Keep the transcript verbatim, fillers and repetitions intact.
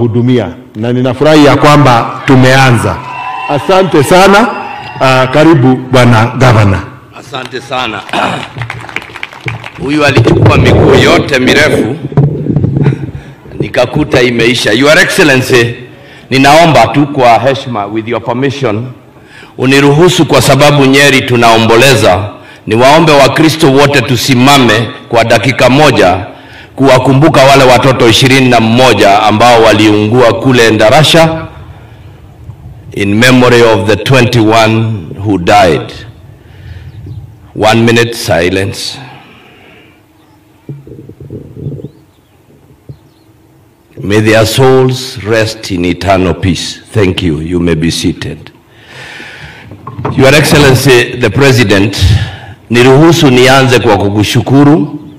kuwahudumia, na ninafurahi ya kwamba tumeanza. Asante sana. Uh, karibu bwana gavana. Asante sana. Huyu alikuwa miguu yote mirefu nikakuta imeisha. Your Excellency, ninaomba tu kwa heshima, with your permission, uniruhusu kwa sababu Nyeri tunaomboleza, niwaombe Wakristo wote tusimame kwa dakika moja kuwakumbuka wale watoto ishirini na mmoja ambao waliungua kule Endarasha, in memory of the twenty-one who died. One minute silence. May their souls rest in eternal peace. Thank you. You may be seated. Your Excellency, the President, niruhusu nianze kwa kukushukuru